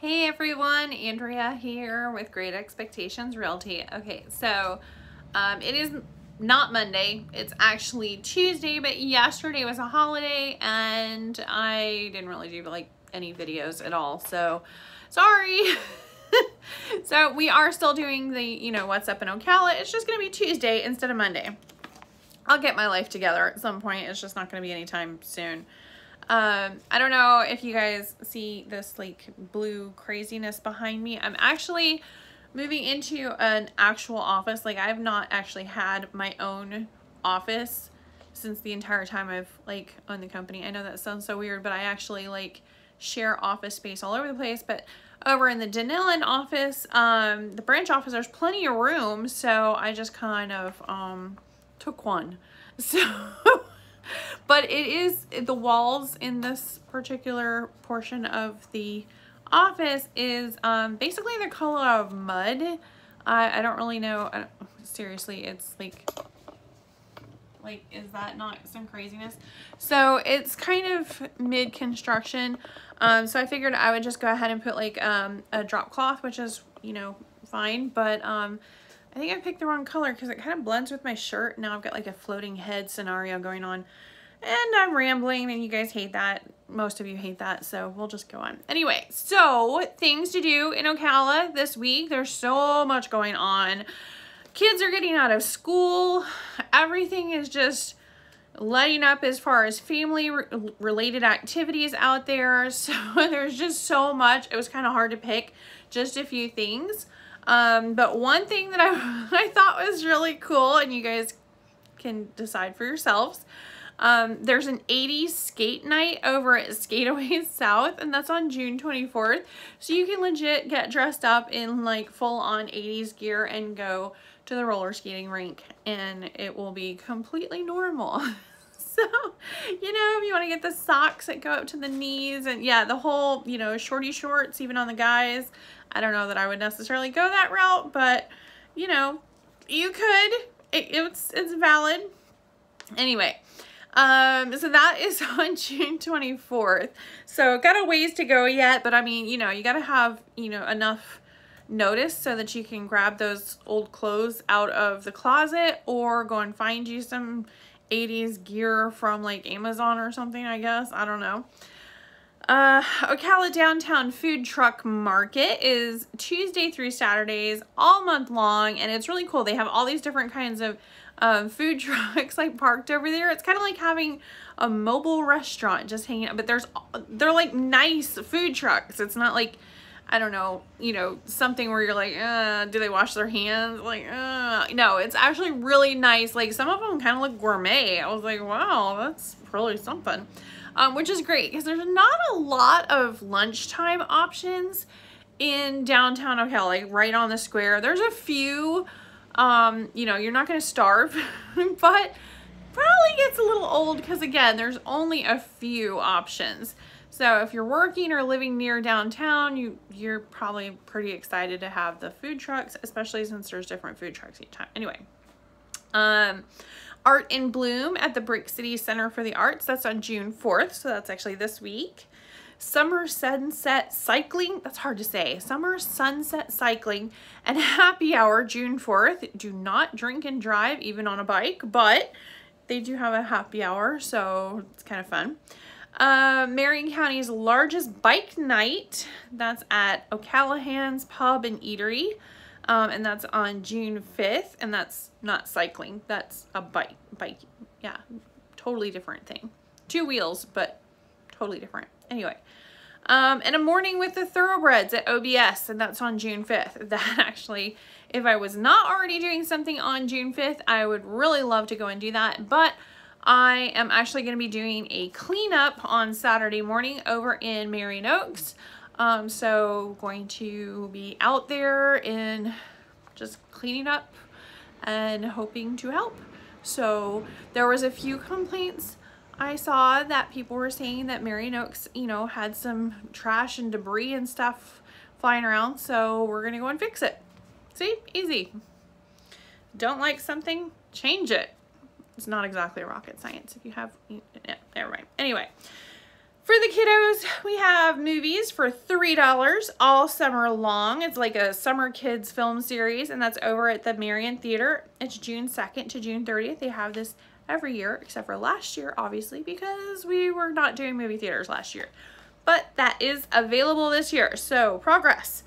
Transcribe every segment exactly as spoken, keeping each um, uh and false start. Hey everyone, Andrea here with Great Expectations Realty. Okay, so um, it is not Monday, it's actually Tuesday, but yesterday was a holiday and I didn't really do like any videos at all, so sorry. So we are still doing the, you know, what's up in Ocala. It's just gonna be Tuesday instead of Monday. I'll get my life together at some point. It's just not gonna be anytime soon. Um, I don't know if you guys see this like blue craziness behind me. I'm actually moving into an actual office. Like I've not actually had my own office since the entire time I've like owned the company. I know that sounds so weird, but I actually like share office space all over the place. But over in the Dunnellon office, um, the branch office, there's plenty of room. So I just kind of, um, took one. So but it is, the walls in this particular portion of the office is um, basically the color of mud. Uh, I don't really know. I don't, seriously, it's like, like, is that not some craziness? So it's kind of mid-construction. Um, so I figured I would just go ahead and put like um, a drop cloth, which is, you know, fine. But um, I think I picked the wrong color because it kind of blends with my shirt. Now I've got like a floating head scenario going on. And I'm rambling and you guys hate that. Most of you hate that, so we'll just go on. Anyway, so things to do in Ocala this week. There's so much going on. Kids are getting out of school. Everything is just lighting up as far as family re related activities out there. So there's just so much. It was kind of hard to pick just a few things. Um, but one thing that I, I thought was really cool, and you guys can decide for yourselves, Um, there's an eighties skate night over at Skateaway South, and that's on June twenty-fourth. So you can legit get dressed up in like full on eighties gear and go to the roller skating rink and it will be completely normal. So, you know, if you want to get the socks that go up to the knees and yeah, the whole, you know, shorty shorts, even on the guys, I don't know that I would necessarily go that route, but you know, you could, it, it's, it's valid. Anyway. Um, so that is on June twenty-fourth. So got a ways to go yet, but I mean, you know, you got to have, you know, enough notice so that you can grab those old clothes out of the closet or go and find you some eighties gear from like Amazon or something, I guess. I don't know. Uh, Ocala Downtown Food Truck Market is Tuesday through Saturdays all month long. And it's really cool. They have all these different kinds of Um, food trucks like parked over there. It's kind of like having a mobile restaurant just hanging out, but there's, they're like nice food trucks. It's not like, I don't know, you know, something where you're like, uh, do they wash their hands? Like, uh, no, it's actually really nice. Like some of them kind of look gourmet. I was like, wow, that's really something, um, which is great because there's not a lot of lunchtime options in downtown Ocala, like right on the square. There's a few, um you know, you're not going to starve, but probably gets a little old because again there's only a few options. So if you're working or living near downtown, you you're probably pretty excited to have the food trucks, especially since there's different food trucks each time. Anyway, um Art in Bloom at the Brick City Center for the Arts, that's on June fourth, so that's actually this week. Summer Sunset Cycling, that's hard to say, Summer Sunset Cycling and Happy Hour June fourth. Do not drink and drive even on a bike, but they do have a happy hour, so it's kind of fun. Uh, Marion County's largest bike night, that's at Ocalahans Pub and Eatery, um, and that's on June fifth, and that's not cycling, that's a bike, bike, yeah, totally different thing. Two wheels, but totally different. Anyway, um, and a morning with the Thoroughbreds at O B S, and that's on June fifth. That actually, if I was not already doing something on June fifth, I would really love to go and do that, but I am actually going to be doing a cleanup on Saturday morning over in Marion Oaks, um, so going to be out there and just cleaning up and hoping to help. So there was a few complaints I saw that people were saying that Marion Oaks, you know, had some trash and debris and stuff flying around, so we're gonna go and fix it. See, easy. Don't like something, change it. It's not exactly rocket science if you have, yeah, never mind. Anyway, For the kiddos, we have movies for three dollars all summer long. It's like a summer kids film series, and that's over at the Marion Theater. It's June second to June thirtieth. They have this every year, except for last year, obviously, because we were not doing movie theaters last year. But that is available this year, so progress.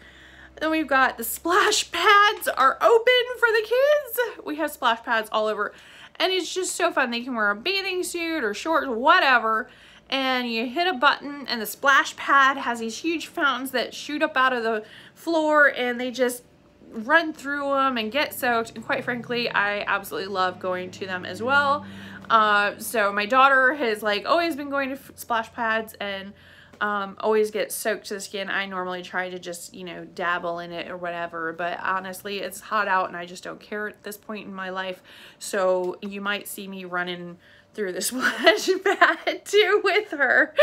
Then we've got the splash pads are open for the kids. We have splash pads all over, and it's just so fun. They can wear a bathing suit or shorts, whatever, and you hit a button and the splash pad has these huge fountains that shoot up out of the floor, and they just run through them and get soaked. And quite frankly, I absolutely love going to them as well. Uh, so my daughter has like always been going to splash pads and um, always gets soaked to the skin. I normally try to just, you know, dabble in it or whatever, but honestly, it's hot out and I just don't care at this point in my life. So you might see me running through the splash pad too with her.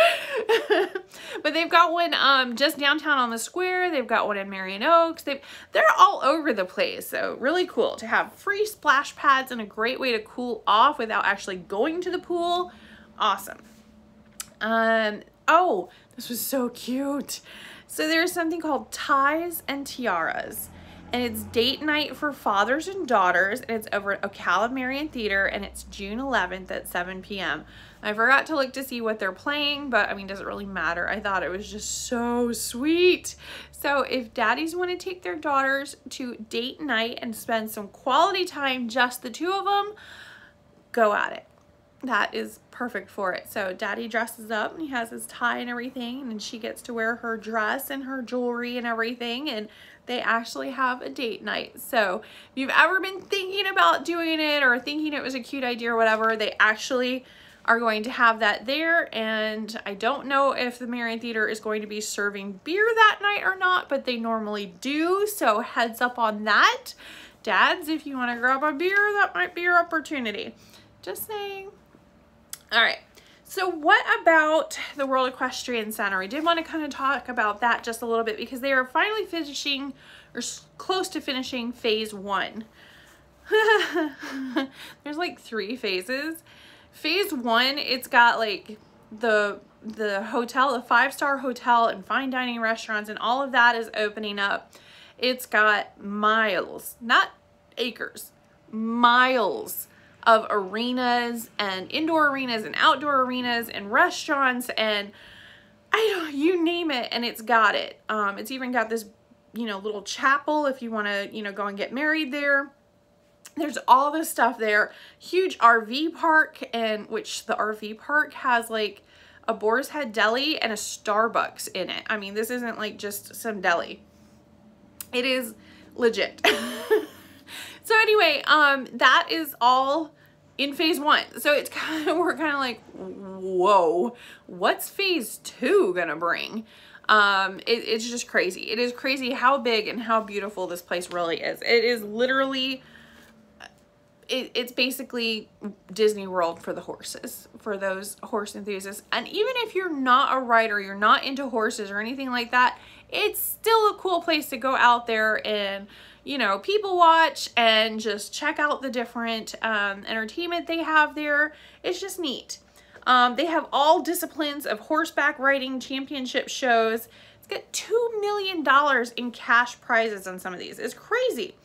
But they've got one um, just downtown on the square. They've got one in Marion Oaks. They've, they're all over the place. So really cool to have free splash pads and a great way to cool off without actually going to the pool. Awesome. Um, oh, this was so cute. So there's something called Ties and Tiaras, and it's date night for fathers and daughters, and it's over at Ocala Marion Theater, and it's June eleventh at seven p m I forgot to look to see what they're playing, but I mean, it doesn't really matter. I thought it was just so sweet. So if daddies want to take their daughters to date night and spend some quality time, just the two of them, go at it. That is perfect for it. So daddy dresses up and he has his tie and everything, and she gets to wear her dress and her jewelry and everything, and they actually have a date night. So if you've ever been thinking about doing it or thinking it was a cute idea or whatever, they actually are going to have that there. And I don't know if the Marion Theater is going to be serving beer that night or not, but they normally do, so heads up on that. Dads, if you want to grab a beer, that might be your opportunity. Just saying. All right, so what about the World Equestrian Center? I did want to kind of talk about that just a little bit, because they are finally finishing, or close to finishing, phase one. There's like three phases. Phase one, it's got like the, the hotel, the five-star hotel and fine dining restaurants, and all of that is opening up. It's got miles, not acres, miles of arenas and indoor arenas and outdoor arenas and restaurants and I don't, you name it, and it's got it. Um, it's even got this, you know, little chapel if you want to, you know, go and get married there. There's all this stuff there. Huge R V park, and which the R V park has like a Boar's Head deli and a Starbucks in it. I mean, this isn't like just some deli. It is legit. So anyway, um, that is all in phase one. So it's kind of, we're kind of like, whoa, what's phase two gonna bring? Um, it, it's just crazy. It is crazy how big and how beautiful this place really is. It is literally, it, it's basically Disney World for the horses, for those horse enthusiasts. And even if you're not a rider, you're not into horses or anything like that, it's still a cool place to go out there and, you know, people watch and just check out the different um, entertainment they have there. It's just neat. Um, they have all disciplines of horseback riding championship shows. It's got two million dollars in cash prizes on some of these. It's crazy.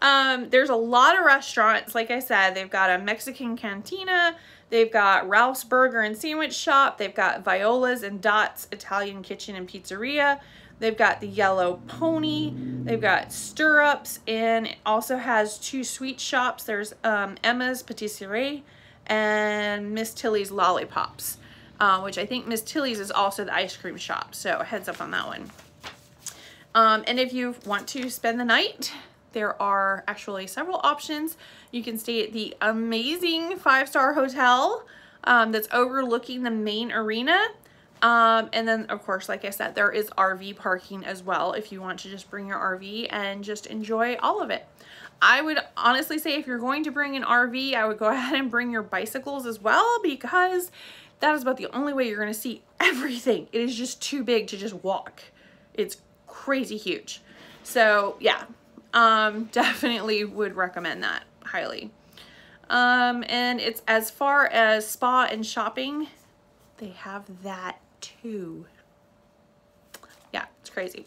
Um, there's a lot of restaurants. Like I said, they've got a Mexican cantina. They've got Ralph's Burger and Sandwich Shop. They've got Viola's and Dot's Italian Kitchen and Pizzeria. They've got the Yellow Pony. They've got Stirrups, and it also has two sweet shops. There's um, Emma's Patisserie and Miss Tilly's Lollipops, uh, which I think Miss Tilly's is also the ice cream shop, so heads up on that one. Um, and if you want to spend the night, there are actually several options. You can stay at the amazing five-star hotel um, that's overlooking the main arena. Um, and then, of course, like I said, there is R V parking as well if you want to just bring your R V and just enjoy all of it. I would honestly say if you're going to bring an R V, I would go ahead and bring your bicycles as well, because that is about the only way you're going to see everything. It is just too big to just walk. It's crazy huge. So, yeah, um, definitely would recommend that highly. Um, and it's as far as spa and shopping, they have that two. Yeah, it's crazy.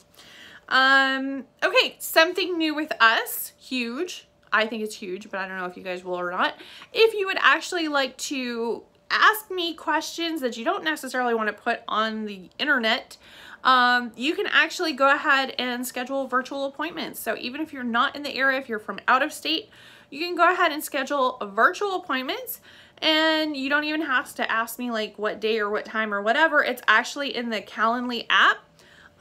Um, okay, something new with us, huge. I think it's huge, but I don't know if you guys will or not. If you would actually like to ask me questions that you don't necessarily want to put on the internet, um, you can actually go ahead and schedule virtual appointments. So even if you're not in the area, if you're from out of state, you can go ahead and schedule virtual appointments, and you don't even have to ask me like what day or what time or whatever. It's actually in the Calendly app.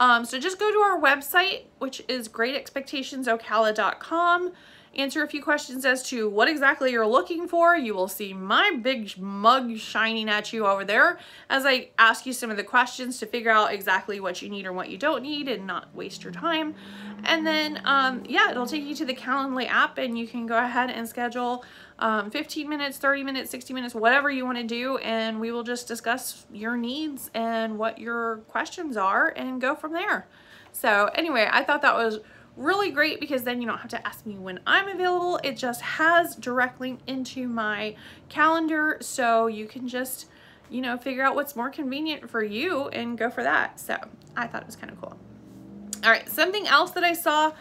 Um, so just go to our website, which is great expectations ocala dot com. Answer a few questions as to what exactly you're looking for. You will see my big mug shining at you over there as I ask you some of the questions to figure out exactly what you need or what you don't need and not waste your time. And then, um, yeah, it'll take you to the Calendly app, and you can go ahead and schedule um, fifteen minutes, thirty minutes, sixty minutes, whatever you want to do. And we will just discuss your needs and what your questions are and go from there. So anyway, I thought that was really great, because then you don't have to ask me when I'm available. It just has direct link into my calendar, so you can just, you know, figure out what's more convenient for you and go for that. So I thought it was kind of cool. All right, something else that I saw,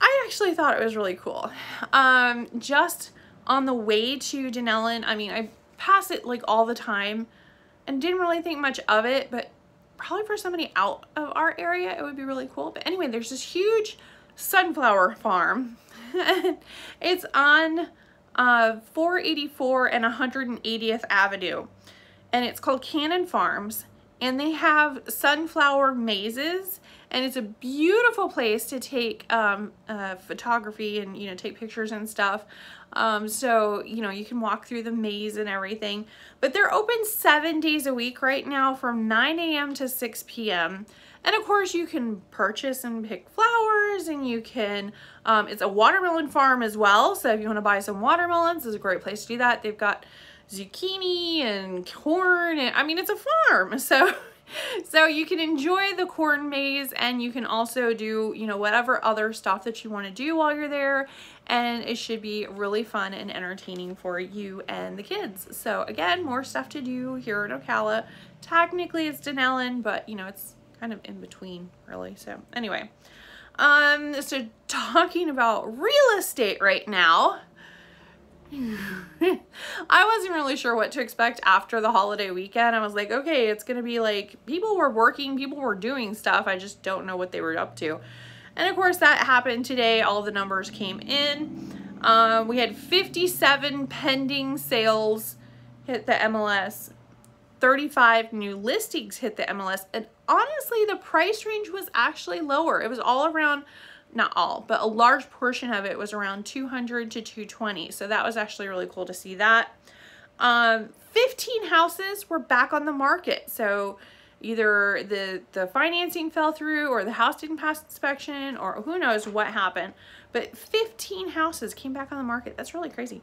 I actually thought it was really cool. Um, just on the way to Dunnellon, I mean, I pass it like all the time and didn't really think much of it, but probably for somebody out of our area, it would be really cool. But anyway, there's this huge sunflower farm. It's on uh, four eighty-four and one hundred eightieth Avenue, and it's called Cannon Farms, and they have sunflower mazes, and it's a beautiful place to take um, uh, photography and, you know, take pictures and stuff. Um, so, you know, you can walk through the maze and everything, but they're open seven days a week right now from nine A M to six P M And of course you can purchase and pick flowers, and you can, um, it's a watermelon farm as well. So if you want to buy some watermelons, it's a great place to do that. They've got zucchini and corn, and I mean, it's a farm. So, so you can enjoy the corn maze, and you can also do, you know, whatever other stuff that you want to do while you're there. And it should be really fun and entertaining for you and the kids. So again, more stuff to do here in Ocala. Technically it's Dunnellon, but you know, it's kind of in between really. So anyway, um, so talking about real estate right now, I wasn't really sure what to expect after the holiday weekend. I was like, okay, it's going to be like, people were working, people were doing stuff. I just don't know what they were up to. And of course that happened today. All the numbers came in. Um, we had fifty-seven pending sales hit the M L S, thirty-five new listings hit the M L S. And honestly, the price range was actually lower. It was all around, not all, but a large portion of it was around two hundred to two twenty. So that was actually really cool to see that. Um, fifteen houses were back on the market. So either the, the financing fell through, or the house didn't pass inspection, or who knows what happened, but fifteen houses came back on the market. That's really crazy.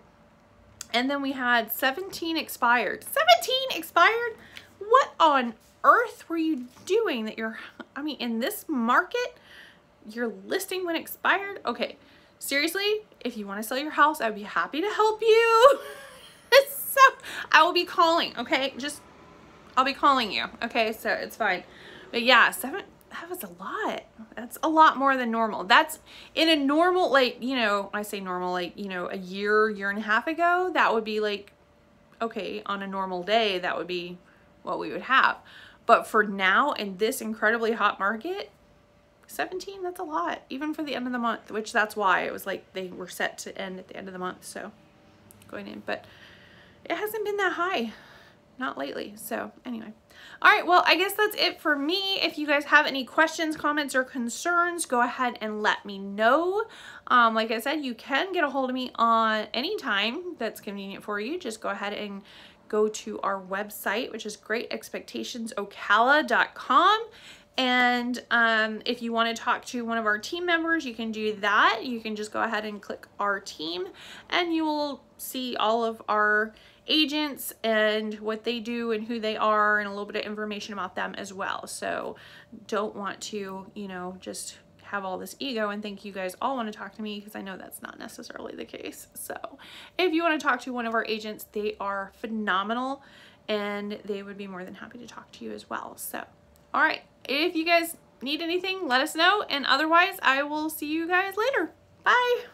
And then we had seventeen expired. seventeen expired? What on earth were you doing that you're, I mean, in this market, your listing went expired? Okay, seriously, if you want to sell your house, I'd be happy to help you. So I will be calling, okay? Just, I'll be calling you, okay? So it's fine. But yeah, seven, that was a lot. That's a lot more than normal. That's in a normal, like, you know, I say normal, like, you know, a year, year and a half ago, that would be like, okay, on a normal day, that would be what we would have. But for now, in this incredibly hot market, seventeen, that's a lot, even for the end of the month, which that's why it was like they were set to end at the end of the month, so going in, but it hasn't been that high, not lately. So anyway, all right, well, I guess that's it for me. If you guys have any questions, comments, or concerns, go ahead and let me know. Um, like I said, you can get a hold of me on any time that's convenient for you. Just go ahead and go to our website, which is great expectations ocala dot com. And um, if you want to talk to one of our team members, you can do that. You can just go ahead and click our team, and you will see all of our agents and what they do and who they are and a little bit of information about them as well. So don't want to, you know, just have all this ego and think you guys all want to talk to me, because I know that's not necessarily the case. So if you want to talk to one of our agents, they are phenomenal. and they would be more than happy to talk to you as well. So, all right, if you guys need anything, let us know, and otherwise I will see you guys later. Bye.